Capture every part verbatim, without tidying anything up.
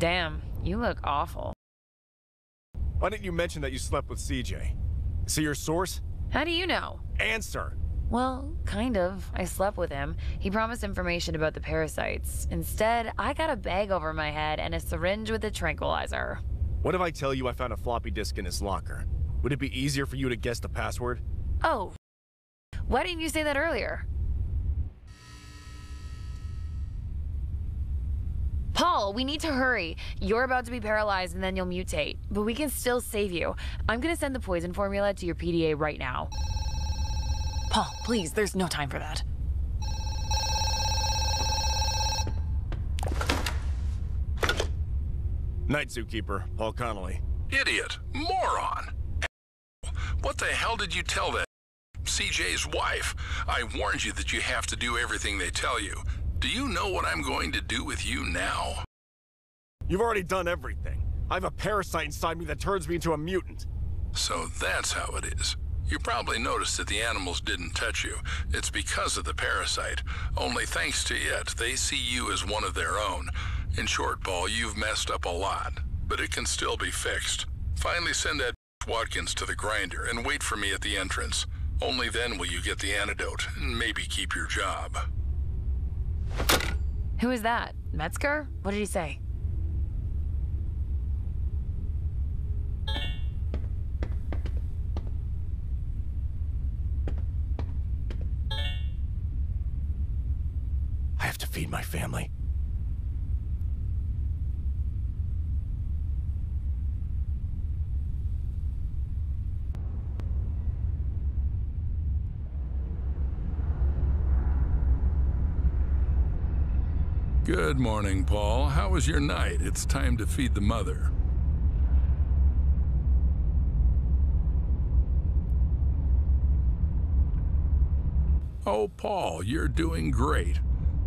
Damn, you look awful. Why didn't you mention that you slept with C J? Is he your source? How do you know? Answer! Well, kind of. I slept with him. He promised information about the parasites. Instead, I got a bag over my head and a syringe with a tranquilizer. What if I tell you I found a floppy disk in his locker? Would it be easier for you to guess the password? Oh, why didn't you say that earlier? Paul, we need to hurry. You're about to be paralyzed and then you'll mutate, but we can still save you. I'm gonna send the poison formula to your P D A right now. Paul, please, there's no time for that. Night, Zookeeper. Paul Connolly. Idiot. Moron. What the hell did you tell that C J's wife? I warned you that you have to do everything they tell you. Do you know what I'm going to do with you now? You've already done everything. I have a parasite inside me that turns me into a mutant. So that's how it is. You probably noticed that the animals didn't touch you. It's because of the parasite. Only thanks to it, they see you as one of their own. In short, Paul, you've messed up a lot, but it can still be fixed. Finally send that Watkins to the grinder and wait for me at the entrance. Only then will you get the antidote and maybe keep your job. Who is that? Metzger? What did he say? I have to feed my family. Good morning, Paul. How was your night? It's time to feed the mother. Oh, Paul, you're doing great.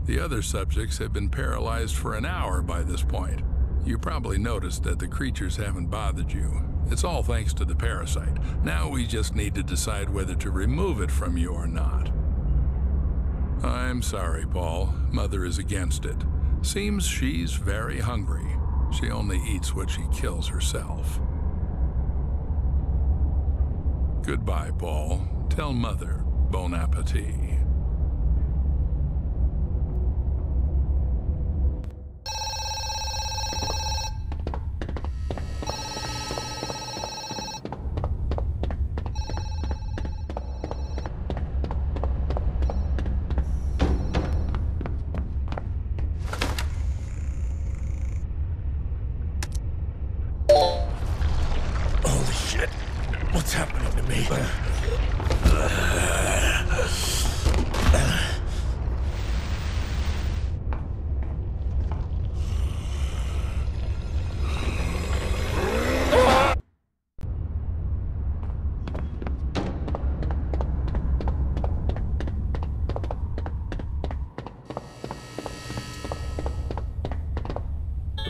The other subjects have been paralyzed for an hour by this point. You probably noticed that the creatures haven't bothered you. It's all thanks to the parasite. Now we just need to decide whether to remove it from you or not. I'm sorry, Paul. Mother is against it. Seems she's very hungry. She only eats what she kills herself. Goodbye, Paul. Tell Mother bon appetit.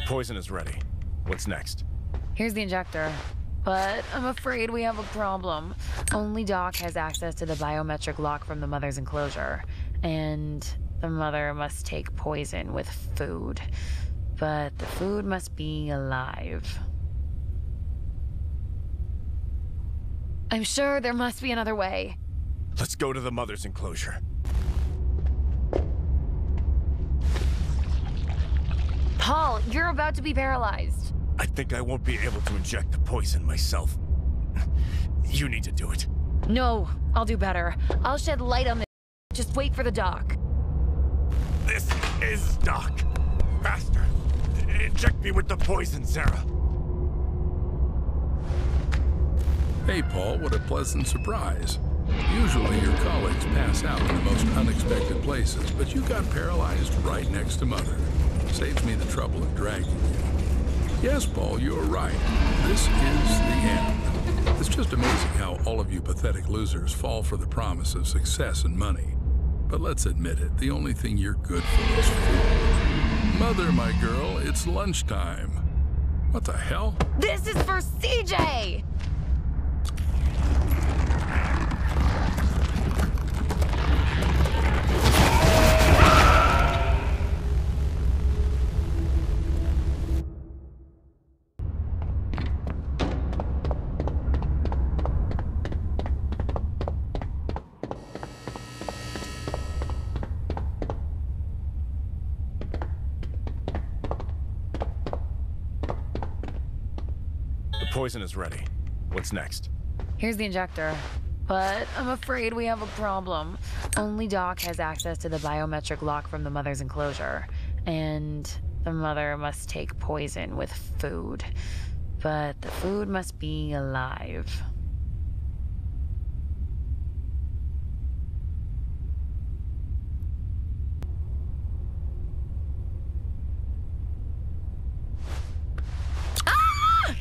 Poison is ready. What's next? Here's the injector, but I'm afraid we have a problem. Only Doc has access to the biometric lock from the mother's enclosure, and the mother must take poison with food, but the food must be alive. I'm sure there must be another way. Let's go to the mother's enclosure. Paul, you're about to be paralyzed. I think I won't be able to inject the poison myself. You need to do it. No, I'll do better. I'll shed light on this. Just wait for the doc. This is Doc. Faster. Inject me with the poison, Sarah. Hey, Paul, what a pleasant surprise. Usually your colleagues pass out in the most unexpected places, but you got paralyzed right next to Mother. Saves me the trouble of dragging you. Yes, Paul, you're right. This is the end. It's just amazing how all of you pathetic losers fall for the promise of success and money. But let's admit it, the only thing you're good for is food. Mother, my girl, it's lunchtime. What the hell? This is for C J! Poison is ready. What's next? Here's the injector. But I'm afraid we have a problem. Only Doc has access to the biometric lock from the mother's enclosure. And the mother must take poison with food. But the food must be alive. Ah!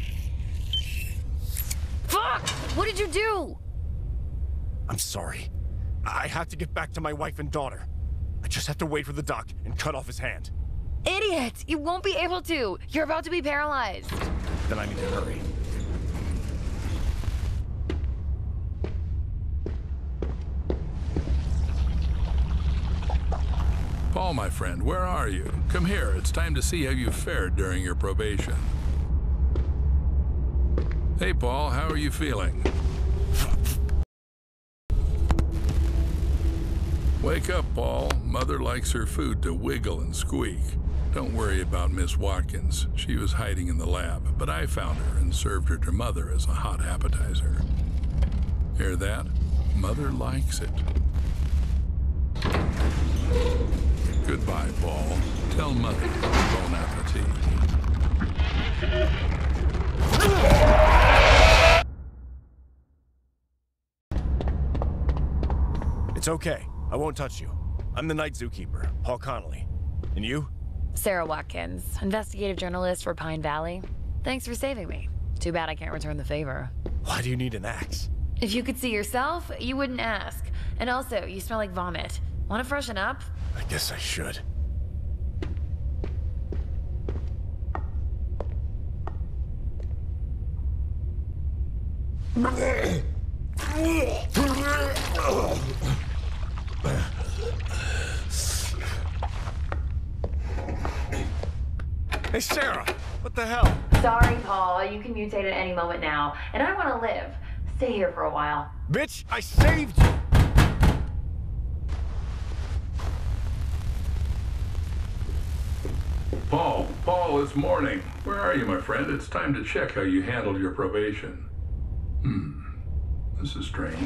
Fuck! What did you do? I'm sorry. I have to get back to my wife and daughter. I just have to wait for the doc and cut off his hand. Idiot! You won't be able to! You're about to be paralyzed! Then I need to hurry. Paul, my friend, where are you? Come here. It's time to see how you fared during your probation. Hey, Paul, how are you feeling? Wake up, Paul. Mother likes her food to wiggle and squeak. Don't worry about Miss Watkins. She was hiding in the lab, but I found her and served her to Mother as a hot appetizer. Hear that? Mother likes it. Goodbye, Paul. Tell Mother bon appetit. It's okay. I won't touch you. I'm the night zookeeper, Paul Connolly. And you? Sarah Watkins, investigative journalist for Pine Valley. Thanks for saving me. Too bad I can't return the favor. Why do you need an axe? If you could see yourself, you wouldn't ask. And also, you smell like vomit. Want to freshen up? I guess I should. Hey, Sarah, what the hell? Sorry, Paul, you can mutate at any moment now, and I want to live. Stay here for a while. Bitch, I saved you! Paul, Paul, it's morning. Where are you, my friend? It's time to check how you handled your probation. Hmm, this is strange.